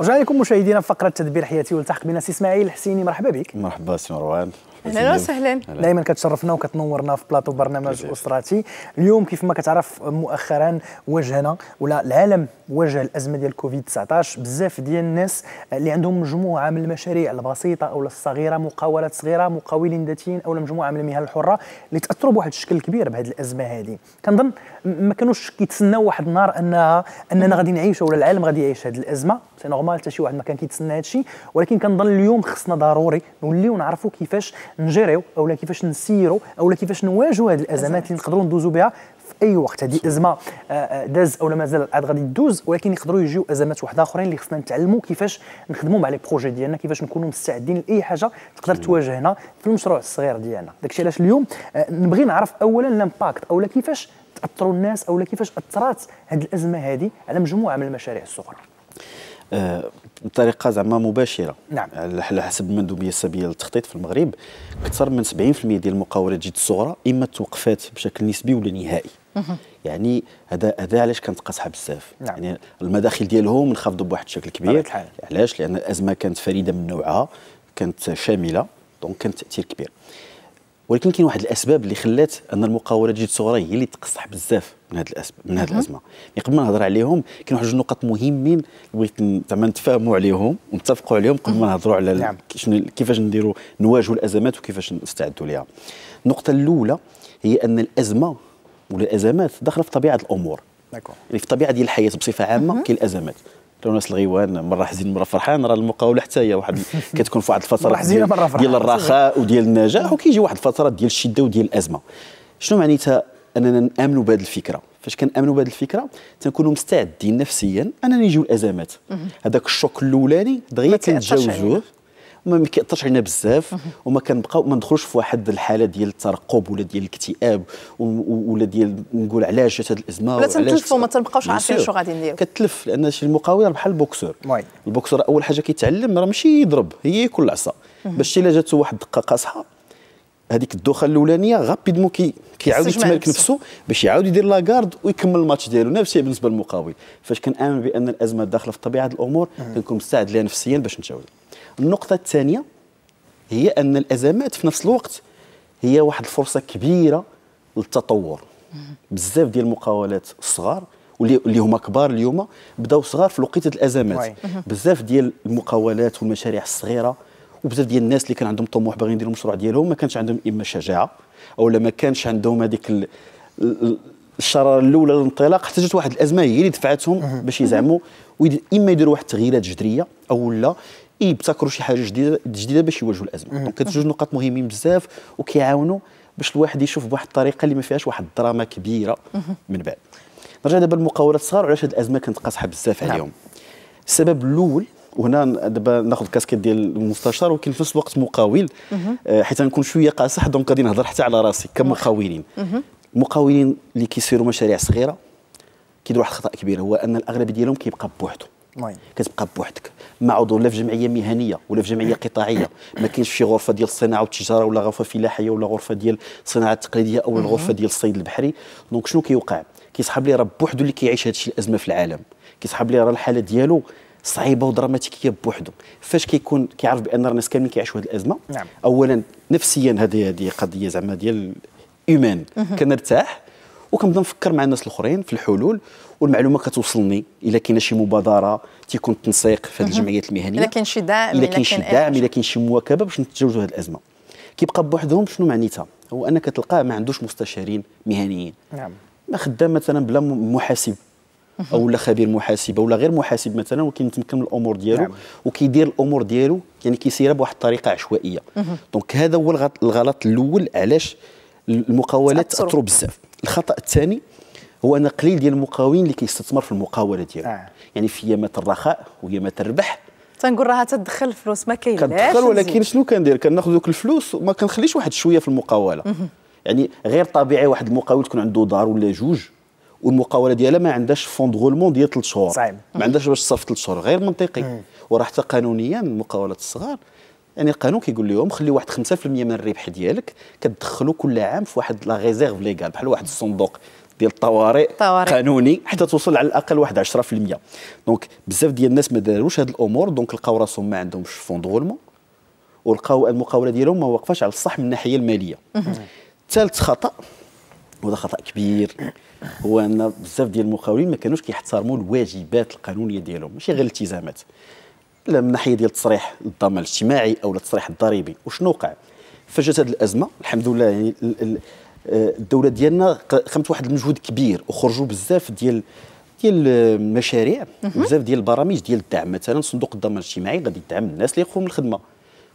رجعنا لكم مشاهدينا في فقره تدبير حياتي، والتحق بنا سي إسماعيل حسيني. مرحبا بك. مرحبا سي مروان. اهلا وسهلا. دائما كتشرفنا وكتنورنا في بلاطو برنامج اسراتي. اليوم كيف ما كتعرف مؤخرا واجهنا ولا العالم واجه الازمه ديال كوفيد 19. بزاف ديال الناس اللي عندهم مجموعه من المشاريع البسيطه او الصغيره، مقاولات صغيره، مقاولين ذاتيين او مجموعه من المهن الحره اللي تاثروا بواحد الشكل كبير بهذه الازمه هذه. كنظن ما كانوش كيتسناو واحد النهار اننا غادي نعيشوا ولا العالم غادي يعيش هذه الازمه. سي نورمال، حتى شي واحد ما كان كيتسنى هذا الشيء، ولكن كنظن اليوم خصنا ضروري نوليو نعرفوا كيفاش نجريو اولا كيفاش نسيروا اولا كيفاش نواجهوا هذه الازمات اللي نقدروا ندوزوا بها في اي وقت. هذه ازمه داز اولا مازال عاد غادي تدوز، ولكن يقدروا يجيو ازمات واحده اخرين اللي خصنا نتعلموا كيفاش نخدموا مع لي بروجي ديالنا، كيفاش نكونوا مستعدين لاي حاجه تقدر تواجهنا في المشروع الصغير ديالنا. داكشي علاش اليوم نبغي نعرف اولا الامباكت اولا كيفاش تاثروا الناس اولا كيفاش اثرات هذه الازمه هذه على مجموعه من المشاريع الصغرى بطريقه زعما مباشره. نعم. على حسب المندوبيه الساميه للتخطيط في المغرب اكثر من 70% ديال المقاولات جد الصغرى اما توقفات بشكل نسبي ولا نهائي. يعني هذا علاش كنتقاصحه بزاف. نعم. يعني المداخل ديالهم انخفضوا بواحد الشكل كبير. علاش؟ لان الازمه كانت فريده من نوعها، كانت شامله، دونك كان تاثير كبير. ولكن كاين واحد الاسباب اللي خلات ان المقاولات جد الصغرى هي اللي تقصح بزاف من هذه الازمه. يعني قبل ما نهضر عليهم كاين واحد جوج نقط مهمين بغيت زعما نتفاهموا عليهم ونتفقوا عليهم قبل ما نهضروا على شنو كيفاش نديروا نواجهوا الازمات وكيفاش نستعدوا ليها. النقطه الاولى هي ان الازمه ولا الازمات داخله في طبيعه الامور. داكور. يعني في الطبيعه ديال الحياه بصفه عامه كاين الازمات. راه ناس الغيوان مره حزين مره فرحان، راه المقاوله حتى هي واحد كتكون في واحد الفترات ديال الرخاء وديال النجاح، وكيجي واحد الفترات ديال الشده وديال الازمه. شنو معنيتها؟ اننا نامنوا بهذه الفكره. فاش كنامنوا بهذه الفكره تنكونوا مستعدين نفسيا اننا يجيو الازمات. هذاك الشوك الاولاني دغيا كنتجاوزوه وما كيأثرش علينا بزاف وما كنبقاو ما ندخلوش في واحد الحاله ديال الترقب ولا ديال الاكتئاب ولا ديال نقول علاش جات هذه الازمه ولا تنتلفوا ما تنبقاوش عارفين شنو غادي نديروا. كتلف لان شي المقاول بحال البوكسور. البوكسور اول حاجه كيتعلم راه ماشي يضرب، هي يكون العصا باش الا جاتو واحد الدقه قاصحه هذيك الدوخه الاولانيه غابيدمون كيعاود يتمالك نفسه باش يعاود يدير لاكارد ويكمل الماتش ديالو. نفس الشيء بالنسبه للمقاول، فاش كنامن بان الازمه داخله في طبيعه الامور كنكون مستعد لها نفسيا باش نتجاوز. النقطة الثانية هي أن الأزمات في نفس الوقت هي واحد الفرصة كبيرة للتطور. بزاف ديال المقاولات الصغار واللي هما كبار اليوم بداو صغار في وقيته الأزمات. بزاف ديال المقاولات والمشاريع الصغيرة وبزاف ديال الناس اللي كان عندهم طموح باغيين يديروا المشروع ديالهم ما كانش عندهم إما الشجاعة أو ما كانش عندهم هذيك الشرارة الأولى للانطلاق، حتى جات واحد الأزمة هي اللي دفعتهم باش يزعموا إما يديروا واحد التغييرات جذرية أو لا يبتكروا شي حاجه جديده باش يواجهوا الازمه. دونك هاد جوج نقاط مهمين بزاف وكيعاونوا باش الواحد يشوف بواحد الطريقه اللي ما فيهاش واحد الدراما كبيره. من بعد نرجع دابا للمقاولات الصغار وعلاش هاد الازمه كانت قاصحه بزاف عليهم. السبب الاول، وهنا دابا ناخذ الكاسكيت ديال المستشار ولكن في نفس الوقت مقاول حيت غنكون شويه قاصح دونك غادي نهضر حتى على راسي كمقاولين. المقاولين اللي كيسيروا مشاريع صغيره كيديروا واحد الخطا كبير هو ان الاغلبيه ديالهم كيبقى بوحدو. كتبقى بوحدك ما عضو لا في جمعيه مهنيه ولا في جمعيه قطاعيه، ما كاينش شي غرفه ديال الصناعه والتجاره ولا غرفه فلاحيه ولا غرفه ديال الصناعه التقليديه او الغرفه ديال الصيد البحري. دونك شنو كيوقع؟ كيصحاب ليه راه بوحدو اللي كيعيش هادشي الازمه في العالم، كيصحاب ليه راه الحاله ديالو صعيبه ودراماتيكيه بوحدو. فاش كيكون كيعرف بان الناس كاملين كيعيشوا هاد الازمه. نعم. اولا نفسيا هذه قضيه زعما ديال ايمان كنرتاح وكنبدا نفكر مع الناس الاخرين في الحلول والمعلومه كتوصلني. الا كاينه شي مبادره تيكون التنسيق في هذه الجمعيات المهنيه، الا كاين شي دعم، الا كاين شي مواكبه باش نتجاوزوا هذه الازمه. كيبقى بوحدهم شنو معنيتها؟ هو انك تلقاه ما عندوش مستشارين مهنيين. نعم. ما خدام مثلا بلا محاسب او لا خبير محاسبه ولا غير محاسب مثلا وكيتمكن من الامور ديالو. نعم. وكيدير الامور ديالو يعني كيسيرها بواحد الطريقه عشوائيه. دونك هذا هو الغلط الاول علاش المقاولات تاثروا بزاف. الخطا الثاني هو ان قليل ديال المقاولين اللي كيستثمر في المقاوله ديالو. يعني في يامات الرخاء ويامات الربح تنقول راه تدخل الفلوس ما كايناش كندخل، ولكن شنو كندير؟ كناخذ دوك الفلوس وما كنخليش واحد شويه في المقاوله. يعني غير طبيعي واحد المقاول تكون عنده دار ولا جوج والمقاوله ديالها ما عندهاش فون دغولمون ديال 3 شهور، ما عندهاش باش تصرف 3 شهور، غير منطقي. وراه حتى قانونيا المقاولات الصغار يعني القانون كيقول لهم خلي واحد 5% من الربح ديالك كتدخلو كل عام في واحد لا ريزيرف ليغال بحال واحد الصندوق ديال الطوارئ قانوني حتى توصل على الاقل واحد 10%. دونك بزاف ديال الناس ما داروش هاد الامور، دونك لقاو راسهم ما عندهمش فون دغولمون، ولقاو المقاوله ديالهم ما واقفاش على الصح من الناحيه الماليه. ثالث خطا، وهذا خطا كبير، هو ان بزاف ديال المقاولين ما كانوش كيحترموا الواجبات القانونيه ديالهم، ماشي غير الالتزامات، لا من ناحيه ديال تصريح الضمان الاجتماعي او التصريح الضريبي. وشنو وقع؟ فجات هذه الازمه الحمد لله، يعني الدوله ديالنا قامت واحد المجهود كبير وخرجوا بزاف ديال المشاريع، بزاف ديال البرامج ديال الدعم. مثلا صندوق الضمان الاجتماعي غادي يدعم الناس اللي يخرجوا من الخدمه،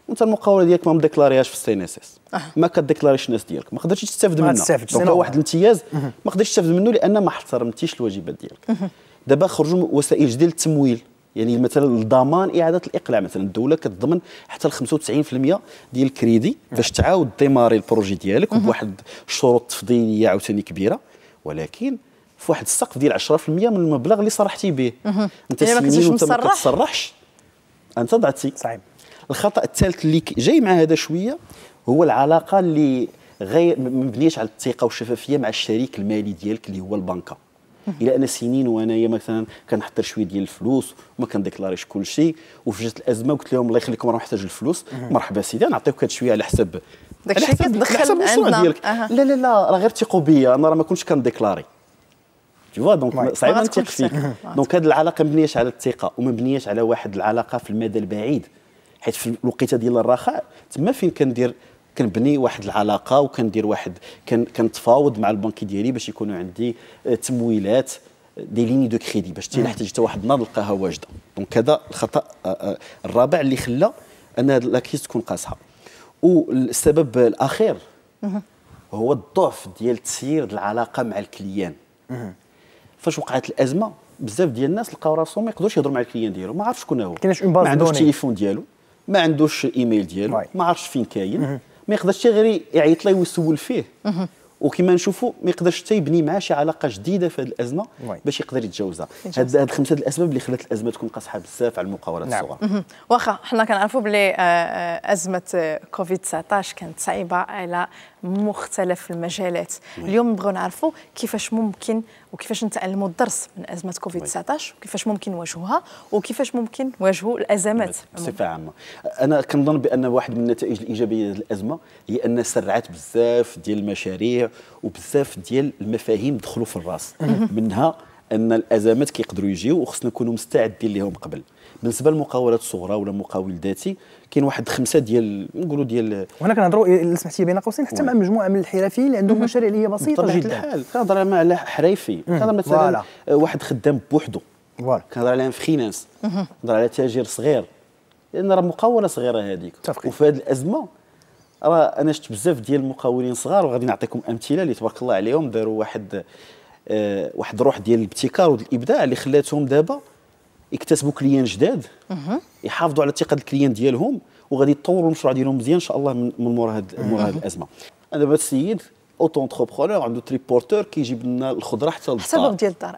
وانت المقاوله ديالك ما مديكلارياش في السينيسيس، ما كديكلاريش الناس ديالك، ما قدرتش تستافد منها، دونك واحد الامتياز ما قدرتش تستافد منه لان ما احترمتيش الواجبات ديالك. دابا خرجوا وسائل جديده للتمويل، يعني مثلا الضمان إعادة الإقلاع، مثلا الدولة كتضمن حتى ل 95% ديال الكريدي باش تعاود ديماري البروجي ديالك بواحد الشروط تفضيلية عاوتاني كبيرة، ولكن في واحد السقف ديال 10% من المبلغ اللي صرحتي به. أنت سنين وأنت ما كتصرحش، أنت ضعتي. صعيب. الخطأ الثالث اللي جاي مع هذا شوية هو العلاقة اللي غير مبنياش على الثقة والشفافية مع الشريك المالي ديالك اللي هو البنكة. الى انا سنين وانايا مثلا كنحضر شويه ديال الفلوس وما كنديكلاريش كل شيء، وفجات الازمه وقلت لهم الله يخليكم راه محتاج الفلوس، مرحبا سيدي نعطيوك هاد شويه على حساب داك الشيء كتدخل عندنا ديالك. لا لا لا راه غير تيقوا بيا، انا راه ما كنتش كنديكلاري، تي فوا دونك صعيب نثق فيك. دونك هاد العلاقه مبنياش على الثقه وما مبنياش على واحد العلاقه في المدى البعيد، حيت في الوقيته ديال الرخاء تما فين كندير كنبني واحد العلاقه وكندير واحد كنتفاوض مع البنكي ديالي باش يكونوا عندي تمويلات دي ليني دو كريدي باش حتى نحتاج حتى واحد النهار نلقاها واجده. دونك هذا الخطا الرابع اللي خلى ان هذه لاكيس تكون قاصحه. والسبب الاخير هو الضعف ديال تسيير العلاقه مع الكليان. فاش وقعت الازمه بزاف ديال الناس لقاو راسهم ما يقدروش يهضروا مع الكليان ديالهم، ما عرفش شكون هو، ما عندوش التليفون ديالو، ما عندوش ايميل ديالو، ما عرفش فين كاين، ما يقدرش حتى غير يعيط ليه ويسول فيه، وكما نشوفوا ما يقدرش حتى يبني معاه شي علاقه جديده في هذه الازمه باش يقدر يتجاوزها. هاد خمسه الاسباب اللي خلات الازمه تكون قاصحه بزاف على المقاولات الصغار. واخا حنا كنعرفوا بلي ازمه كوفيد 19 كانت صعيبه على مختلف المجالات، اليوم نبغيو نعرفوا كيفاش ممكن وكيفاش نتعلموا الدرس من ازمه كوفيد 19 وكيفاش ممكن نواجهوها وكيفاش ممكن نواجهوا الازمات بصفه عامه. انا كنظن بان واحد من النتائج الايجابيه للازمه هي ان سرعت بزاف ديال المشاريع وبزاف ديال المفاهيم دخلوا في الراس، منها ان الازمات كيقدروا يجيو وخصنا نكونوا مستعدين لهم قبل. بالنسبه للمقاولات الصغرى ولا المقاول ذاتي كاين واحد خمسه ديال نقولوا ديال، وهنا كنهضروا اللي سمحتي بين قوسين حتى مع مجموعه من الحرفيين اللي عندهم مشاريع اللي هي بسيطه جدا. كنهضر مع على حريفي، كنهضر مثلا واحد خدام بوحدو، كنهضر على فريلانس، كنهضر على تاجر صغير، لان راه مقاوله صغيره هذيك. وفي هذه الازمه راه انا شفت بزاف ديال المقاولين صغار، وغادي نعطيكم امثله اللي تبارك الله عليهم داروا واحد الروح ديال الابتكار والابداع اللي خلاتهم دابا يكتسبوا كليان جداد، يحافظوا على ثقه الكليان ديالهم، وغادي يطوروا المشروع ديالهم مزيان ان شاء الله من مورا هاد الازمه. انا دابا السيد اوتو انتربرونور عنده تريبورتور كيجيب لنا الخضره حتى للدار، حتى السبب ديال الدار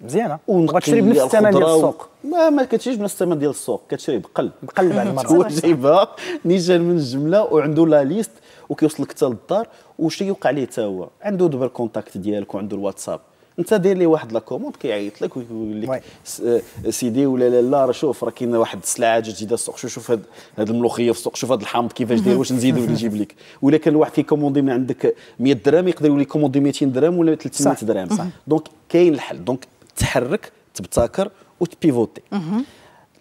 مزيانه، وغتشري بنفس الثمن ديال السوق. ما كتشريش بنفس الثمن ديال السوق، كتشري بقلب على المرة. هو جايبها نيشان من الجمله وعنده لا ليست وكيوصلك حتى للدار. وشنو يوقع ليه حتى هو؟ عنده دبر كونتاكت ديالك وعنده الواتساب، انت دير ليه واحد لا كوموند كيعيط لك ويقول لك سيدي ولا لا لا راه شوف راه كاين واحد السلعه جديده السوق، شوف هاد الملوخيه في السوق، شوف هاد الحامض كيفاش داير، واش نزيدو ولا نجيب لك؟ ولا كان واحد كيكوموندي من عندك 100 درهم يقدر يولي كوموندي 200 درهم ولا 300 درهم. صح، دونك كاين الحل، دونك تحرك تبتكر وتبيفوتي.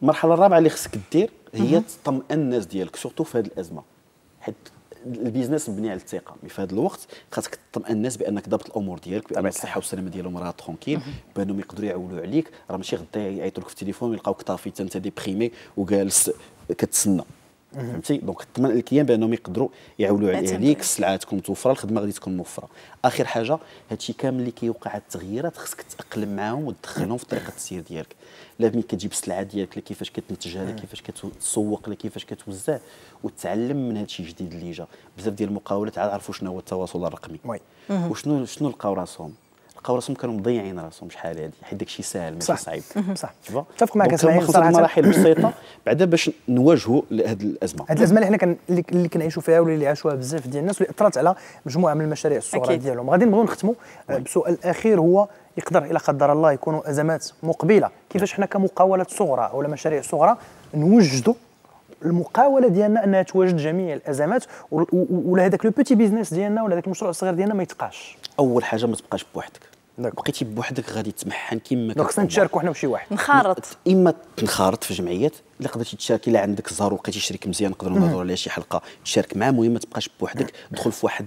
المرحله الرابعه اللي خصك دير هي تطمئن الناس ديالك سورتو في هاد الازمه، حيت البيزنس مبني على الثقه، في هذا الوقت خاصك تطمئن الناس بانك ضبط الامور ديالك، بان الصحه والسلامه ديالهم راه ترونكيل، بانهم يقدروا يعولوا عليك، راه ماشي غدا يعيطوا لك في التليفون يلقاوك طافي حتى انت ديبريمي وجالس كتسنى، فهمتي؟ دونك تطمئن الكيان بانهم يقدروا يعولوا عليك، السلعه تكون متوفره، الخدمه غادي تكون موفره. اخر حاجه، هادشي كامل اللي كيوقع التغييرات خصك تتاقلم معاهم وتدخلهم في طريقه التسيير ديالك، لا مين كتجيب السلعه ديالك، لا كيفاش كتنتجها، لا كيفاش كتسوق، لا كيفاش كتوزع، وتتعلم من هادشي الجديد اللي جا. بزاف ديال المقاولات عرفوا شنو هو التواصل الرقمي وشنو لقاو راسهم، لقاو راسهم كانوا مضيعين راسهم شحال هذه، حيت داك الشيء ساهل ماشي صعيب. صح اتفق معك اسماعيل صراحه. المراحل بسيطه بعدا باش نواجهوا هذه الازمه، هذه الازمه اللي حنا اللي كنعيشوا فيها واللي عاشوها بزاف ديال الناس واللي اثرت على مجموعه من المشاريع الصغرى ديالهم. غادي نبغيو نختموا بسؤال الاخير، هو يقدر الى قدر الله يكونوا ازمات مقبله، كيفاش حنا كمقاولات صغرى ولا مشاريع صغرى نوجدوا المقاوله ديالنا انها تواجد جميع الازمات، ولا هذاك لو بوتي بيزنس ديالنا ولا هذاك المشروع الصغير ديالنا ما يتقاش؟ اول حاجه ما تبقاش بوحدك، بقيتي بوحدك غادي تمحن كما كنت. خصنا نتشاركوا حنا وشي واحد، نخرط اما تنخرط في جمعيات اللي قدرتي تشارك، الا عندك الزهر ولقيتي شريك مزيان نقدروا نهضروا عليه شي حلقه تشارك معاه. المهم ما تبقاش بوحدك، دخل في واحد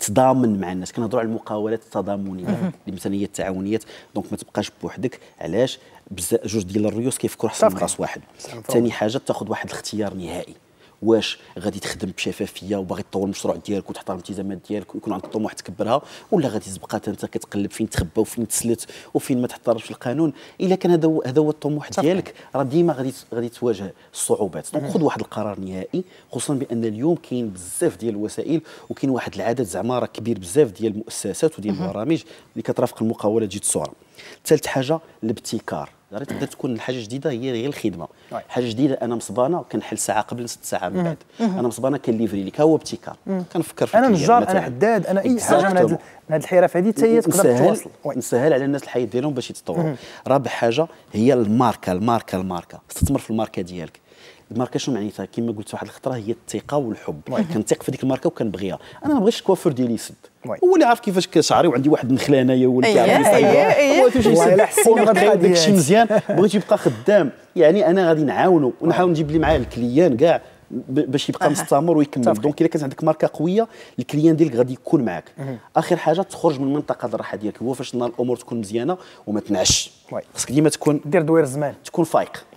تضامن مع الناس. كنهضروا على المقاولات التضامنيه المثنيه التعاونيات، دونك ما تبقاش بوحدك. علاش؟ بزاف جوج ديال الريوس كيفكروا حسن راس واحد. ثاني حاجه تاخذ واحد الاختيار نهائي، واش غادي تخدم بشفافيه وباغي تطور المشروع ديالك وتحترم الالتزامات ديالك ويكون عندك طموح تكبرها، ولا غادي تبقى انت كتقلب فين تخبى وفين تسلت وفين ما تحترمش القانون؟ الا كان هذا هو الطموح ديالك، راه ديما غادي تواجه الصعوبات. دونك خذ واحد القرار نهائي، خصوصا بان اليوم كاين بزاف ديال الوسائل وكاين واحد العدد زعما راه كبير بزاف ديال المؤسسات وديال البرامج اللي كترافق المقاولات تجي تصور. ثالث حاجه الابتكار، يعني تقدر تكون الحاجه جديده هي الخدمه، حاجه جديده. انا مصبانه كنحل ساعه قبل 6 ساعات من بعد، انا مصبانه كنليفري لك، ها هو ابتكار. كنفكر في انا نجار، انا حداد، انا اي حاجه من هذه الحرف هذه حتى هي تقدر توصل، نسهل على الناس الحياه ديالهم باش يتطوروا. رابع حاجه هي الماركه، استثمر في الماركه ديالك. الماركه شنو معناتها؟ كما قلت واحد الخطره هي الثقه والحب، كنثق في ديك الماركه وكنبغيها. انا ما بغيتش الكوافير ديالي يسد، هو اللي عارف كيفاش كشعري وعندي واحد النخله انايا هو اللي كيعرف يصايب، هو تيجي يسد فوق داك الشيء مزيان. بغيت يبقى خدام، يعني انا غادي نعاونه ونحاول نجيب لي معاه الكليان كاع باش يبقى مستمر ويكمل. دونك الا كانت عندك ماركه قويه الكليان ديالك غادي يكون معاك. اخر حاجه تخرج من منطقه الراحه ديالك، هو فاش الامور تكون مزيانه وما تنعش، خاصك ديما تكون دير دوير الزمان، تكون فايق.